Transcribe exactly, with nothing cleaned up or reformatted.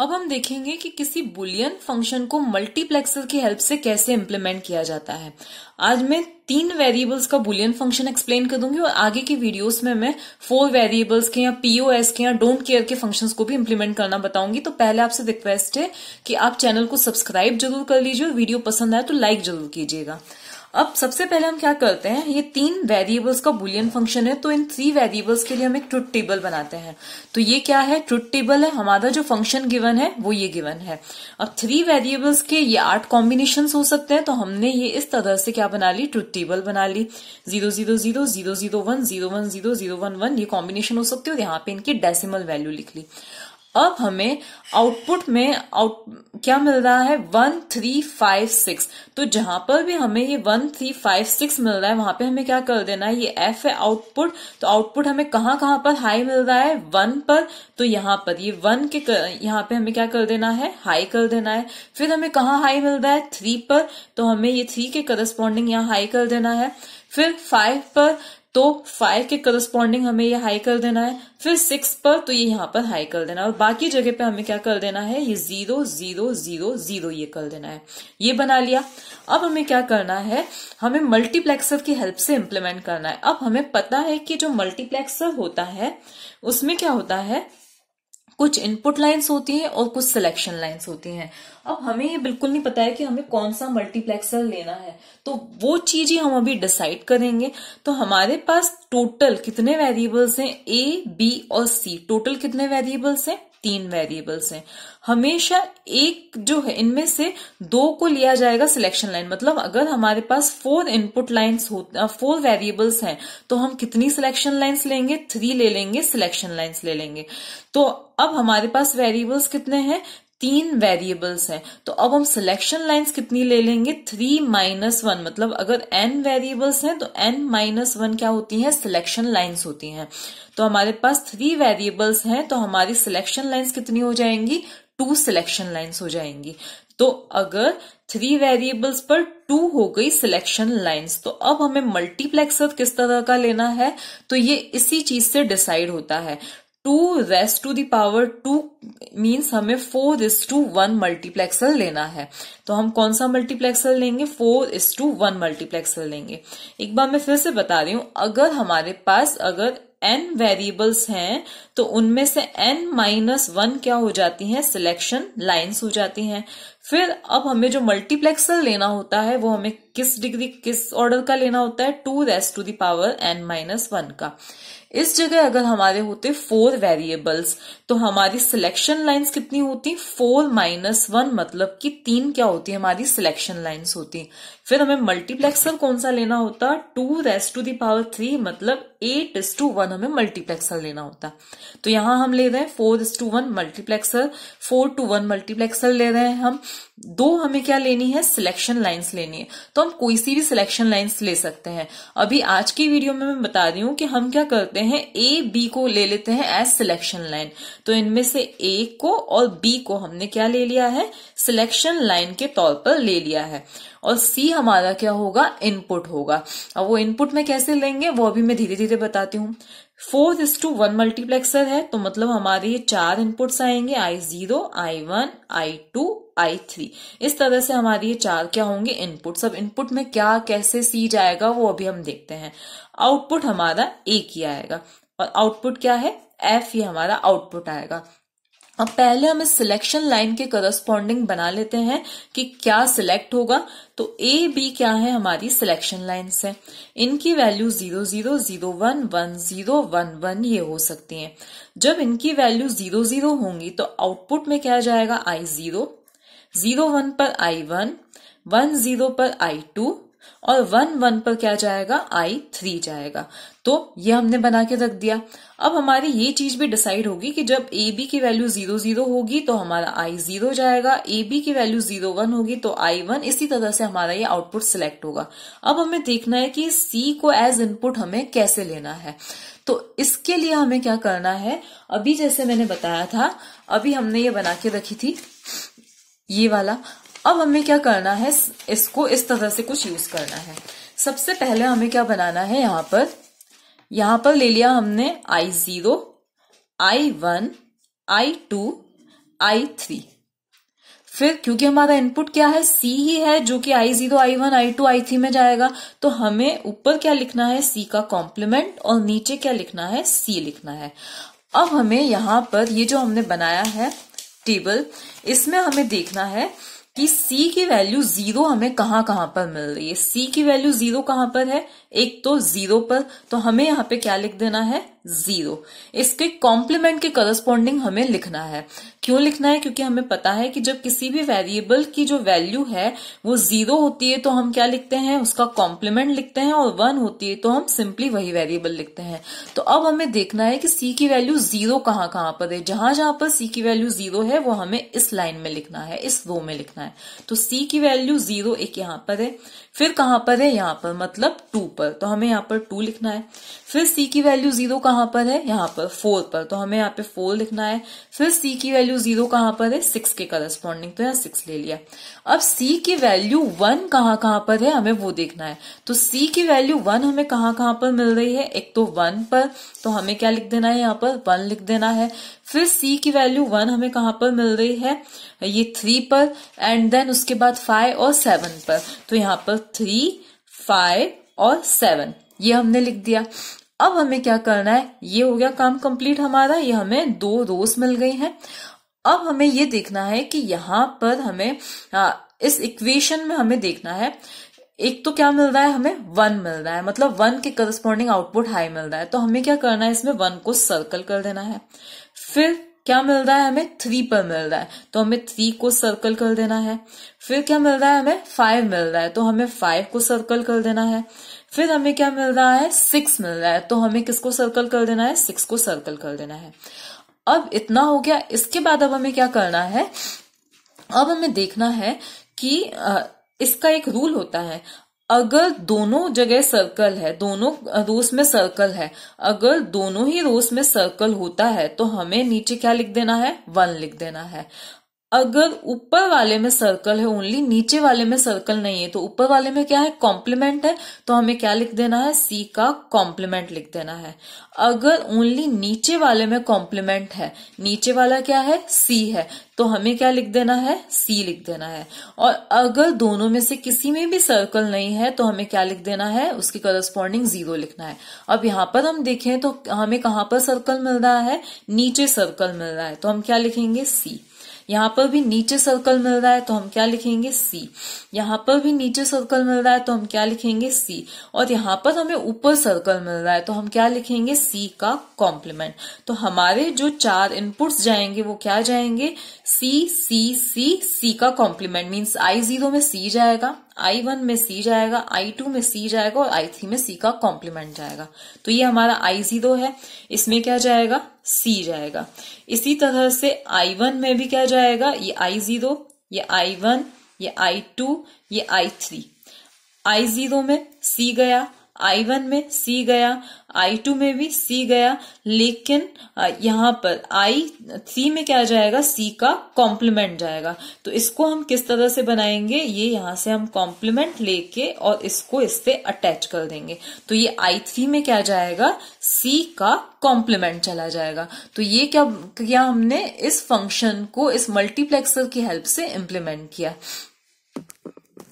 अब हम देखेंगे कि किसी बुलियन फंक्शन को मल्टीप्लेक्सर की हेल्प से कैसे इम्प्लीमेंट किया जाता है। आज मैं तीन वेरिएबल्स का बुलियन फंक्शन एक्सप्लेन कर दूंगी और आगे की वीडियोस में मैं फोर वेरिएबल्स के या पीओएस के या डोंट केयर के फंक्शंस को भी इम्प्लीमेंट करना बताऊंगी। तो पहले आपसे रिक्वेस्ट है कि आप चैनल को सब्सक्राइब जरूर कर लीजिए और वीडियो पसंद आए तो लाइक जरूर कीजिएगा। अब सबसे पहले हम क्या करते हैं, ये तीन वेरिएबल्स का बुलियन फंक्शन है, तो इन थ्री वेरिएबल्स के लिए हम एक ट्रुथ टेबल बनाते हैं। तो ये क्या है, ट्रुथ टेबल है। हमारा जो फंक्शन गिवन है वो ये गिवन है। अब थ्री वेरिएबल्स के ये आठ कॉम्बिनेशंस हो सकते हैं, तो हमने ये इस तरह से क्या बना ली, ट्रुथ टेबल बना ली। Zero zero zero zero zero one zero one zero zero one one ये कॉम्बिनेशन हो सकते हैं और यहाँ पे इनकी डेसिमल वैल्यू लिख ली। अब हमें आउटपुट में आउट क्या मिल रहा है, वन थ्री फाइव सिक्स। तो जहां पर भी हमें ये वन थ्री फाइव सिक्स मिल रहा है वहां पे हमें क्या कर देना है, ये एफ है आउटपुट। तो आउटपुट हमें कहाँ कहाँ पर हाई मिल रहा है, वन पर। तो यहाँ पर ये वन के यहाँ पे हमें क्या कर देना है, हाई कर देना है। फिर हमें कहाँ हाई मिल रहा है, थ्री पर। तो हमें ये थ्री के करस्पॉन्डिंग यहाँ हाई कर देना है। फिर फाइव पर, तो फाइव के करस्पॉन्डिंग हमें ये हाई कर देना है। फिर सिक्स पर, तो ये यहाँ पर हाई कर देना है। और बाकी जगह पे हमें क्या कर देना है, ये जीरो जीरो जीरो जीरो ये कर देना है। ये बना लिया। अब हमें क्या करना है, हमें मल्टीप्लेक्सर की हेल्प से इम्प्लीमेंट करना है। अब हमें पता है कि जो मल्टीप्लेक्सर होता है उसमें क्या होता है, कुछ इनपुट लाइंस होती हैं और कुछ सिलेक्शन लाइंस होती हैं। अब हमें ये बिल्कुल नहीं पता है कि हमें कौन सा मल्टीप्लेक्सर लेना है, तो वो चीज ही हम अभी डिसाइड करेंगे। तो हमारे पास टोटल कितने वेरिएबल्स हैं, ए बी और सी। टोटल कितने वेरिएबल्स हैं, तीन वेरिएबल्स हैं। हमेशा एक जो है इनमें से दो को लिया जाएगा सिलेक्शन लाइन। मतलब अगर हमारे पास फोर इनपुट लाइंस हो, फोर वेरिएबल्स हैं, तो हम कितनी सिलेक्शन लाइंस लेंगे, थ्री ले लेंगे, सिलेक्शन लाइंस ले लेंगे। तो अब हमारे पास वेरिएबल्स कितने हैं, तीन वेरिएबल्स हैं। तो अब हम सिलेक्शन लाइंस कितनी ले लेंगे, थ्री माइनस वन। मतलब अगर एन वेरिएबल्स हैं तो एन माइनस वन क्या होती है, सिलेक्शन लाइंस होती हैं। तो हमारे पास थ्री वेरिएबल्स हैं, तो हमारी सिलेक्शन लाइंस कितनी हो जाएंगी, टू सिलेक्शन लाइंस हो जाएंगी। तो अगर थ्री वेरिएबल्स पर टू हो गई सिलेक्शन लाइंस, तो अब हमें मल्टीप्लेक्सर किस तरह का लेना है, तो ये इसी चीज से डिसाइड होता है। Two raised to the power two means हमें four is to one multiplexer लेना है। तो हम कौन सा मल्टीप्लेक्सर लेंगे, four is to one multiplexer लेंगे। एक बार मैं फिर से बता रही हूं, अगर हमारे पास अगर एन वेरिएबल्स हैं तो उनमें से एन माइनस वन क्या हो जाती हैं, सिलेक्शन लाइंस हो जाती हैं। फिर अब हमें जो मल्टीप्लेक्सर लेना होता है वो हमें किस डिग्री किस ऑर्डर का लेना होता है, two raised to the power n minus one का। इस जगह अगर हमारे होते फोर वेरिएबल्स तो हमारी सिलेक्शन लाइंस कितनी होती, फोर माइनस वन, मतलब कि तीन क्या होती है, हमारी सिलेक्शन लाइंस होती। फिर हमें मल्टीप्लेक्सर कौन सा लेना होता, two raised to the power three, मतलब एट इज टू वन हमें मल्टीप्लेक्सर लेना होता। तो यहां हम ले रहे हैं four is to one multiplexer, four to one multiplexer ले रहे हैं हम। दो हमें क्या लेनी है, सिलेक्शन लाइंस लेनी है। तो हम कोई सी भी सिलेक्शन लाइंस ले सकते हैं। अभी आज की वीडियो में मैं बता रही हूं कि हम क्या करते हैं, ए बी को ले लेते हैं एज सिलेक्शन लाइन। तो इनमें से ए को और बी को हमने क्या ले लिया है, सिलेक्शन लाइन के तौर पर ले लिया है। और सी हमारा क्या होगा, इनपुट होगा। और वो इनपुट में कैसे लेंगे वो अभी मैं धीरे धीरे बताती हूँ। Four is to one multiplexer है, तो मतलब हमारे ये चार इनपुट्स आएंगे, I zero I one I two I three. इस तरह से हमारे ये चार क्या होंगे, इनपुट। सब इनपुट में क्या कैसे सी जाएगा वो अभी हम देखते हैं। आउटपुट हमारा एक ही आएगा और आउटपुट क्या है, एफ, ये हमारा आउटपुट आएगा। अब पहले हम इस सिलेक्शन लाइन के करस्पॉन्डिंग बना लेते हैं कि क्या सिलेक्ट होगा। तो ए बी क्या है, हमारी सिलेक्शन लाइन्स है। इनकी value zero zero zero one one zero one one ये हो सकती हैं। जब इनकी वैल्यू जीरो जीरो होंगी तो आउटपुट में क्या जाएगा, आई जीरो, जीरो वन पर आई वन, वन जीरो पर आई टू और वन वन पर क्या जाएगा, आई थ्री जाएगा। तो ये हमने बना के रख दिया। अब हमारी ये चीज भी डिसाइड होगी कि जब ए बी की वैल्यू जीरो जीरो होगी तो हमारा आई जीरो जाएगा, ए बी की वैल्यू जीरो वन होगी तो आई वन। इसी तरह से हमारा ये आउटपुट सिलेक्ट होगा। अब हमें देखना है कि सी को एज इनपुट हमें कैसे लेना है। तो इसके लिए हमें क्या करना है, अभी जैसे मैंने बताया था, अभी हमने ये बना के रखी थी ये वाला। अब हमें क्या करना है, इसको इस तरह से कुछ यूज करना है। सबसे पहले हमें क्या बनाना है, यहाँ पर यहाँ पर ले लिया हमने I zero I one I two I three. फिर क्योंकि हमारा इनपुट क्या है C ही है जो कि I zero I one I two I three में जाएगा, तो हमें ऊपर क्या लिखना है C का कॉम्प्लीमेंट और नीचे क्या लिखना है C लिखना है। अब हमें यहाँ पर ये जो हमने बनाया है टेबल, इसमें हमें देखना है कि C की वैल्यू जीरो हमें कहाँ कहाँ पर मिल रही है। C की वैल्यू जीरो कहाँ पर है, एक तो जीरो पर, तो हमें यहाँ पे क्या लिख देना है जीरो। इसके कॉम्प्लीमेंट के करस्पॉन्डिंग हमें लिखना है। क्यों लिखना है, क्योंकि हमें पता है कि जब किसी भी वेरिएबल की जो वैल्यू है वो जीरो होती है तो हम क्या लिखते हैं, उसका कॉम्प्लीमेंट लिखते हैं, और वन होती है तो हम सिंपली वही वेरिएबल लिखते हैं। तो अब हमें देखना है कि C की वैल्यू जीरो कहाँ कहाँ पर है। जहां जहां पर C की वैल्यू जीरो है वो हमें इस लाइन में लिखना है, इस रो में लिखना है। तो C की वैल्यू जीरो एक यहाँ पर है, फिर कहां पर है यहाँ पर, मतलब टू पर, तो हमें यहाँ पर टू लिखना है। फिर C की वैल्यू जीरो कहां पर है, यहाँ पर फोर पर, तो हमें यहाँ पे फोर लिखना है। फिर C की वैल्यू जीरो कहां पर है, सिक्स के करस्पॉन्डिंग, तो यहाँ सिक्स ले लिया। अब C की वैल्यू वन कहां कहां पर है हमें वो देखना है। तो C की वैल्यू वन हमें कहां कहां पर मिल रही है, एक तो वन पर, तो हमें क्या लिख देना है यहाँ पर वन लिख देना है। फिर C की वैल्यू वन हमें कहां पर मिल रही है, ये थ्री पर, एंड देन उसके बाद फाइव और सेवन पर, तो यहाँ पर थ्री फाइव और सेवन ये हमने लिख दिया। अब हमें क्या करना है, ये हो गया काम कंप्लीट हमारा, ये हमें दो रोज मिल गई हैं। अब हमें ये देखना है कि यहाँ पर हमें आ, इस इक्वेशन में हमें देखना है, एक तो क्या मिल रहा है हमें वन मिल रहा है, मतलब वन के करस्पॉन्डिंग आउटपुट हाई मिल रहा है, तो हमें क्या करना है इसमें वन को सर्कल कर देना है। फिर क्या मिल रहा है हमें थ्री पर मिल रहा है, तो हमें थ्री को सर्कल कर देना है। फिर क्या मिल रहा है हमें फाइव मिल रहा है, तो हमें फाइव को सर्कल कर देना है। फिर हमें क्या मिल रहा है सिक्स मिल रहा है, तो हमें किसको सर्कल कर देना है, सिक्स को सर्कल कर देना है। अब इतना हो गया। इसके बाद अब हमें क्या करना है, अब हमें देखना है कि इसका एक रूल होता है, अगर दोनों जगह सर्कल है, दोनों रोस में सर्कल है, अगर दोनों ही रोस में सर्कल होता है तो हमें नीचे क्या लिख देना है वन लिख देना है। अगर ऊपर वाले में सर्कल है ओनली, नीचे वाले में सर्कल नहीं है, तो ऊपर वाले में क्या है कॉम्प्लीमेंट है, तो हमें क्या लिख देना है C का कॉम्प्लीमेंट लिख देना है। अगर ओनली नीचे वाले में कॉम्प्लीमेंट है, नीचे वाला क्या है C है, तो हमें क्या लिख देना है C लिख देना है। और अगर दोनों में से किसी में भी सर्कल नहीं है तो हमें क्या लिख देना है, उसकी करस्पॉन्डिंग जीरो लिखना है। अब यहाँ पर हम देखें तो हमें कहाँ पर सर्कल मिल रहा है, नीचे सर्कल मिल रहा है, तो हम क्या लिखेंगे C। यहाँ पर भी नीचे सर्कल मिल रहा है तो हम क्या लिखेंगे C। यहाँ पर भी नीचे सर्कल मिल रहा है तो हम क्या लिखेंगे C। और यहाँ पर हमें ऊपर सर्कल मिल रहा है तो हम क्या लिखेंगे C का कॉम्प्लीमेंट। तो हमारे जो चार इनपुट्स जाएंगे वो क्या जाएंगे, C C C C का कॉम्प्लीमेंट, मीन्स आई जीरो में C जाएगा, आई वन में C जाएगा, आई टू में C जाएगा, और आई थ्री में C का कॉम्प्लीमेंट जाएगा। तो ये हमारा आई जीरो है, इसमें क्या जाएगा C जाएगा। इसी तरह से आई वन में भी क्या जाएगा, ये आई जीरो, ये आई वन, ये आई टू, ये आई थ्री। आई जीरो में C गया, आई वन में C गया, आई टू में भी C गया, लेकिन यहाँ पर आई थ्री में क्या जाएगा C का कॉम्प्लीमेंट जाएगा। तो इसको हम किस तरह से बनाएंगे, ये यहाँ से हम कॉम्प्लीमेंट लेके और इसको इससे अटैच कर देंगे, तो ये आई थ्री में क्या जाएगा C का कॉम्प्लीमेंट चला जाएगा। तो ये क्या क्या हमने इस फंक्शन को इस मल्टीप्लेक्सर की हेल्प से इम्प्लीमेंट किया।